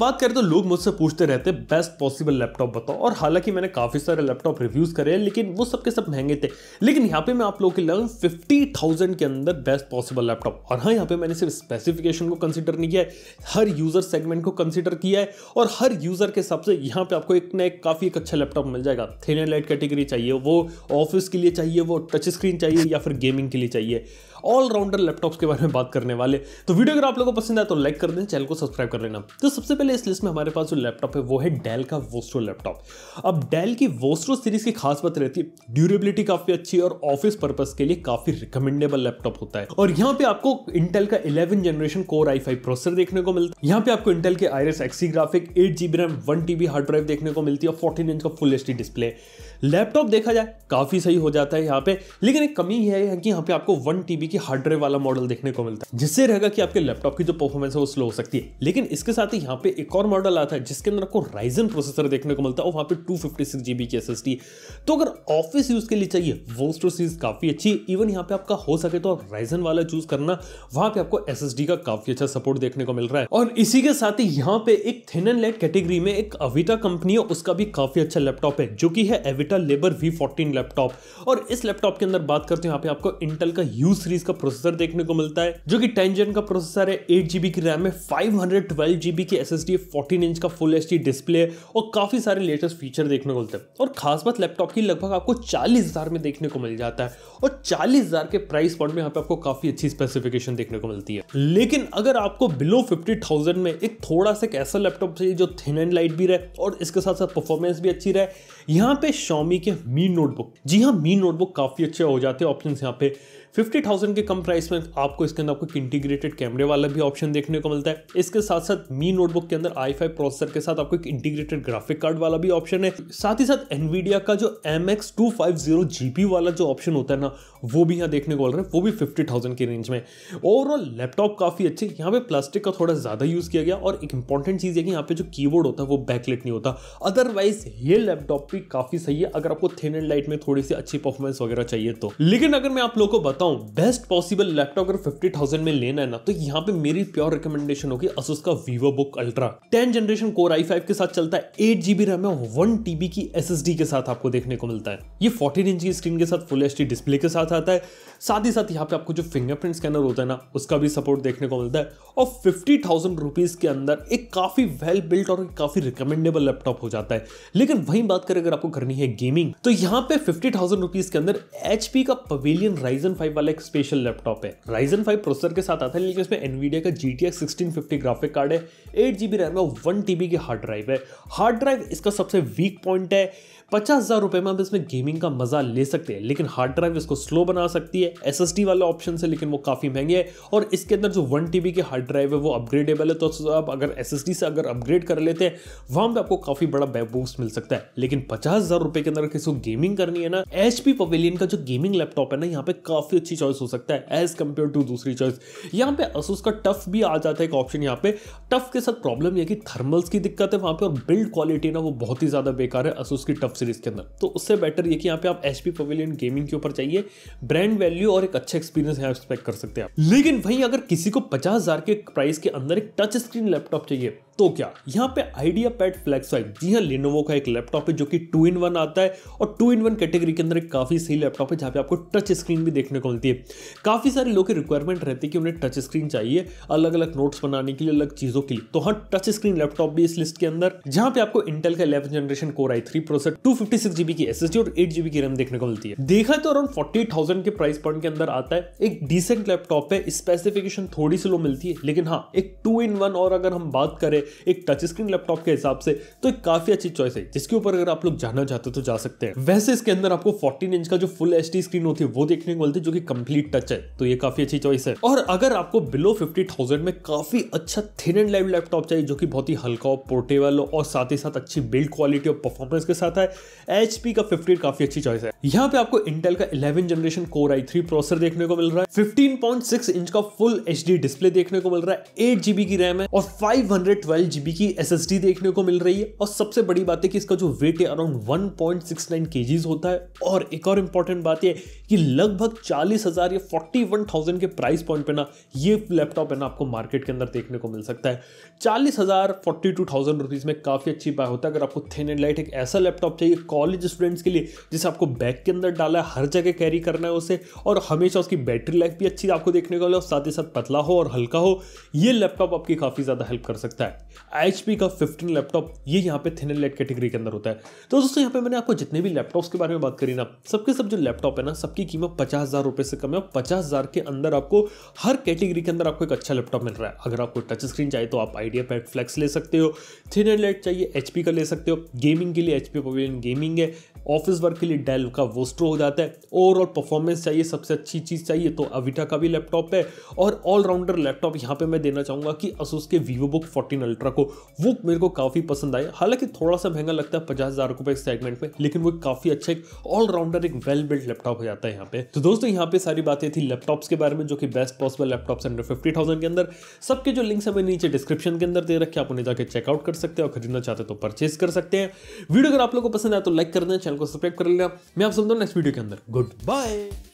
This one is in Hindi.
बात करें तो लोग मुझसे पूछते रहते हैं बेस्ट पॉसिबल लैपटॉप बताओ, और हालांकि मैंने काफ़ी सारे लैपटॉप रिव्यूज़ करे हैं लेकिन वो सबके सब महंगे थे। लेकिन यहाँ पे मैं आप लोगों के लिए 50,000 के अंदर बेस्ट पॉसिबल लैपटॉप, और हाँ यहाँ पे मैंने सिर्फ स्पेसिफिकेशन को कंसिडर नहीं किया है, हर यूज़र सेगमेंट को कंसिडर किया है और हर यूज़र के हिसाब से यहाँ पे आपको एक ना एक काफ़ी एक अच्छा लैपटॉप मिल जाएगा। थिन एंड लाइट कैटेगरी चाहिए, वो ऑफिस के लिए चाहिए, वो टच स्क्रीन चाहिए या फिर गेमिंग के लिए चाहिए, ऑलराउंडर लैपटॉप्स के बारे में बात करने वाले। तो वीडियो अगर आप लोगों को पसंद आए तो लाइक कर दें, चैनल को सब्सक्राइब कर लेना। तो सबसे पहले इस लिस्ट में हमारे पास जो लैपटॉप है वो है डेल का वोस्ट्रो लैपटॉप। अब डेल की वोस्ट्रो सीरीज की खास बात रहती है ड्यूरेबिलिटी काफी अच्छी है और ऑफिस पर्पस के लिए काफी रिकमेंडेबल लैपटॉप होता है। और यहाँ पे आपको इंटेल का 11 जनरेशन कोर आई5 प्रोसेसर देखने को मिलता है। यहाँ पे आपको इंटेल के Iris Xe graphic, 8 GB RAM, 1 TB hard drive देखने को मिलती है और 14 इंच का फुल एचडी डिस्प्ले। लैपटॉप देखा जाए काफी सही हो जाता है यहाँ पे, लेकिन एक कमी है कि यहाँ पे आपको 1 TB की हार्ड ड्राइव वाला मॉडल देखने को मिलता है, जिससे रहेगा कि आपके लैपटॉप की जो परफॉर्मेंस है वो स्लो हो सकती है। लेकिन इसके साथ ही यहाँ पे एक और मॉडल आता है जिसके अंदर आपको राइजन प्रोसेसर देखने को मिलता है और वहाँ पे 256 GB की SSD। तो अगर ऑफिस यूज के लिए चाहिए वोस्ट्रो सीरीज काफी अच्छी, इवन यहाँ पे आपका हो सके तो आप राइजन वाला चूज करना, वहाँ पे आपको SSD का काफी अच्छा सपोर्ट देखने को मिल रहा है। और इसी के साथ ही यहाँ पे एक थिन एंड लाइट कैटेगरी में एक अविता कंपनी है, उसका भी काफी अच्छा लैपटॉप है जो कि है एविटा लेबर V14 लैपटॉप। और इस लैपटॉप के अंदर बात करते हैं, यहाँ पे आपको इंटेल का U सीरीज का प्रोसेसर देखने को मिलता है जो कि 10 Gen का प्रोसेसर है, 8 GB की रैम है, 512 GB की SSD, 14 इंच का फुल एचडी डिस्प्ले और काफी सारे लेटेस्ट फीचर देखने को मिलते हैं। और खास बात लैपटॉप की लगभग आपको 40,000 में देखने को मिल जाता है और 40,000 के प्राइस पॉइंट में यहाँ पे आपको काफी अच्छी स्पेसिफिकेशन देखने को मिलती है। लेकिन अगर आपको बिलो 50,000 में एक थोड़ा सा ऐसा लैपटॉप चाहिए जो थिन एंड लाइट भी रहे और इसके साथ साथ परफॉर्मेंस भी अच्छी रहे, यहाँ पे Xiaomi के Mi नोटबुक, जी हाँ Mi नोटबुक काफी अच्छे हो जाते हैं ऑप्शंस। यहाँ पे 50,000 के कम प्राइस में आपको इसके अंदर आपको एक इंटीग्रेटेड कैमरे वाला भी ऑप्शन देखने को मिलता है। इसके साथ साथ Mi नोटबुक के अंदर i5 प्रोसेसर के साथ आपको एक इंटीग्रेटेड ग्राफिक कार्ड वाला भी ऑप्शन है, साथ ही साथ Nvidia का जो MX250 GPU वाला जो ऑप्शन होता है ना वो भी यहाँ देखने को मिल रहा है, वो भी 50,000 की रेंज में। ओवरऑल लैपटॉप काफी अच्छे, यहाँ पे प्लास्टिक का थोड़ा ज्यादा यूज किया गया और एक इंपॉर्टेंट चीज है कि यहाँ पे जो कीबोर्ड होता है वो बैकलाइट नहीं होता। अदरवाइज ये लैपटॉप भी काफी सही है अगर आपको थिन एंड लाइट में थोड़ी सी अच्छी परफॉर्मेंस वगैरह चाहिए तो। लेकिन अगर मैं आप लोगों को बताऊं बेस्ट पॉसिबल लैपटॉप अगर 50,000 में लेना है ना, तो यहाँ पे मेरी प्योर रिकमेंडेशन होगी ASUS का VivoBook Ultra। 10 generation core i5 के साथ चलता है, 8 GB रैम है, 1 TB की SSD के साथ आपको देखने को मिलता है। ये 14 इंच की स्क्रीन के साथ फुल एचडी डिस्प्ले के साथ आता है, साथ ही साथ यहाँ पे आपको जो फिंगरप्रिंट स्कैनर होता है ना उसका भी सपोर्ट देखने को मिलता है। और 50,000 रुपीज के अंदर एक काफी वेल बिल्ट और काफी रिकमेंडेबल लैपटॉप हो जाता है। लेकिन वही बात करें अगर आपको करनी है गेमिंग, तो यहाँ पे 50,000 रुपीज के अंदर HP का पवेलियन Ryzen 5 वाला एक स्पेशल लैपटॉप है। Ryzen 5 प्रोसेसर के साथ आता है लेकिन इसमें Nvidia का GTX 1650 ग्राफिक कार्ड है, 8 GB रैम है, 1 TB की हार्ड ड्राइव है। हार्ड ड्राइव इसका सबसे वीक पॉइंट है। 50,000 रुपए में आप इसमें गेमिंग का मजा ले सकते हैं, लेकिन हार्ड ड्राइव इसको स्लो बना सकती है। SSD वाला ऑप्शन है लेकिन वो काफी महंगे है और इसके अंदर जो 1 TB की हार्ड ड्राइव है वो अपग्रेडेबल है, तो आप अगर SSD से अगर अपग्रेड कर लेते हैं वहां पे आपको काफी बड़ा बूस्ट मिल सकता है। लेकिन 50,000 रुपए के अंदर किसी को गेमिंग करनी है ना, HP पवेलियन का जो गेमिंग लैपटॉप है ना यहाँ पे काफी अच्छी चॉइस हो सकता है एज कंपेयर टू दूसरी चॉइस। यहाँ पे ASUS का टफ भी आ जाता है एक ऑप्शन। यहाँ पे टफ के साथ प्रॉब्लम यह कि थर्मल्स की दिक्कत है वहां पे और बिल्ड क्वालिटी ना वो बहुत ही ज्यादा बेकार है ASUS की टफ सीरीज के अंदर। तो उससे बेटर ये कि यहाँ पे आप HP पवेलियन गेमिंग के ऊपर चाहिए ब्रांड वैल्यू और एक अच्छा एक्सपीरियंस यहाँ एक्सपेक्ट कर सकते हैं। लेकिन वहीं अगर किसी को 50,000 के प्राइस के अंदर एक टच स्क्रीन लैपटॉप चाहिए तो क्या यहाँ पे Ideapad Flex 5, जी हाँ Lenovo का एक लैपटॉप है जो कि 2-in-1 आता है और 2-in-1 कैटेगरी के अंदर एक काफ़ी सही लैपटॉप है जहाँ पे आपको टच स्क्रीन भी देखने को मिलती है। काफ़ी सारे लोगों की रिक्वायरमेंट रहती है कि उन्हें टच स्क्रीन चाहिए अलग अलग नोट्स बनाने के लिए, अलग चीज़ों के लिए। तो हाँ टच स्क्रीन लैपटॉप भी इस लिस्ट के अंदर, जहाँ पे आपको इंटेल का 11 generation core i3 processor, 256 GB की SSD और 8 GB की रैम देखने को मिलती है। देखा तो अराउंड 48,000 के प्राइस पॉइंट के अंदर आता है, एक डिसेंट लैपटॉप है। स्पेसिफिकेशन थोड़ी सी लो मिलती है लेकिन हाँ एक 2-in-1 और अगर हम बात करें एक टच स्क्रीन लैपटॉप के हिसाब से तो एक काफी अच्छी चॉइस है जिसके ऊपर अगर आप लोग जाना चाहते हो तो जा सकते हैं। वैसे इसके अंदर आपको 14 इंच का जो फुल एचडी स्क्रीन होती है वो देखने को मिलती है जो कि कंप्लीट टच है, तो ये काफी अच्छी चॉइस है। और अगर आपको बिलो 50,000 में काफी अच्छा थिन एंड लाइट लैपटॉप चाहिए जो कि बहुत ही हल्का और पोर्टेबल और साथ ही साथ अच्छी बिल्ड क्वालिटी और परफॉर्मेंस के साथ है, HP का 15 काफी अच्छी चॉइस है। यहाँ पे आपको इंटेल का 11 जनरेशन कोर i3 प्रोसेसर देखने को मिल रहा है, 15.6 इंच का फुल एचडी डिस्प्ले देखने को मिल रहा है, 8 GB की रैम है और 512 128GB की SSD देखने को मिल रही है और सबसे बड़ी बात है कि इसका जो वेट है अराउंड 1.69 kgs होता है। और एक और इम्पॉर्टेंट बात यह कि लगभग 40,000 या 41,000 के प्राइस पॉइंट पे ना ये लैपटॉप है ना आपको मार्केट के अंदर देखने को मिल सकता है। 40,000 42,000 रुपीज़ में काफ़ी अच्छी बाय होता है। अगर आपको थिन एंड लाइट एक ऐसा लैपटॉप चाहिए कॉलेज स्टूडेंट्स के लिए जिसे आपको बैग के अंदर डाला है, हर जगह कैरी करना है उसे, और हमेशा उसकी बैटरी लाइफ भी अच्छी आपको देखने को मिले और साथ ही साथ पतला हो और हल्का हो, ये लैपटॉप आपकी काफ़ी ज़्यादा हेल्प कर सकता है। एचपी का 15 लैपटॉप ये यहाँ पे थिन एंड लाइट कैटेगरी के अंदर होता है। तो दोस्तों यहाँ पे मैंने आपको जितने भी लैपटॉप्स के बारे में बात करी ना, सबके सब जो लैपटॉप है ना सबकी कीमत 50,000 रुपये से कम है। 50,000 के अंदर आपको हर कैटेगरी के अंदर आपको एक अच्छा लैपटॉप मिल रहा है। अगर आपको टच स्क्रीन चाहिए तो आप आइडियापैड फ्लेक्स ले सकते हो, थिन एंड लाइट चाहिए एचपी का ले सकते हो, गेमिंग के लिए एचपी पवेलियन गेमिंग है, ऑफिस वर्क के लिए डेल का वोस्ट्रो हो जाता है, ओवरऑल परफॉर्मेंस चाहिए सबसे अच्छी चीज़ चाहिए तो अविटा का भी लैपटॉप है। और ऑलराउंडर लैपटॉप यहाँ पे मैं देना चाहूँगा कि असूस के वीवोबुक 14 अल्ट्रा को, वो मेरे को काफ़ी पसंद आया। हालांकि थोड़ा सा महंगा लगता है 50,000 रुपये इस सेगमेंट में, लेकिन वो काफ़ी अच्छा एक ऑलराउंडर एक वेल बिल्ट लैपटॉप हो जाता है यहाँ पे। तो दोस्तों यहाँ पे सारी बातें थी लैपटॉप्स के बारे में जो कि बेस्ट पॉसिबल लैपटॉप्स अंडर 50,000 के अंदर। सबके जो लिंक्स हमें नीचे डिस्क्रिप्शन के अंदर दे रखे, आप उन्हें जाकर चेकआउट कर सकते हैं और खरीदना चाहते तो परचेज कर सकते हैं। वीडियो अगर आप लोगों को पसंद आया तो लाइक कर देना, चैनल को सब्सक्राइब कर लेना। मैं आप समझता हूँ नेक्स्ट वीडियो के अंदर। Good bye.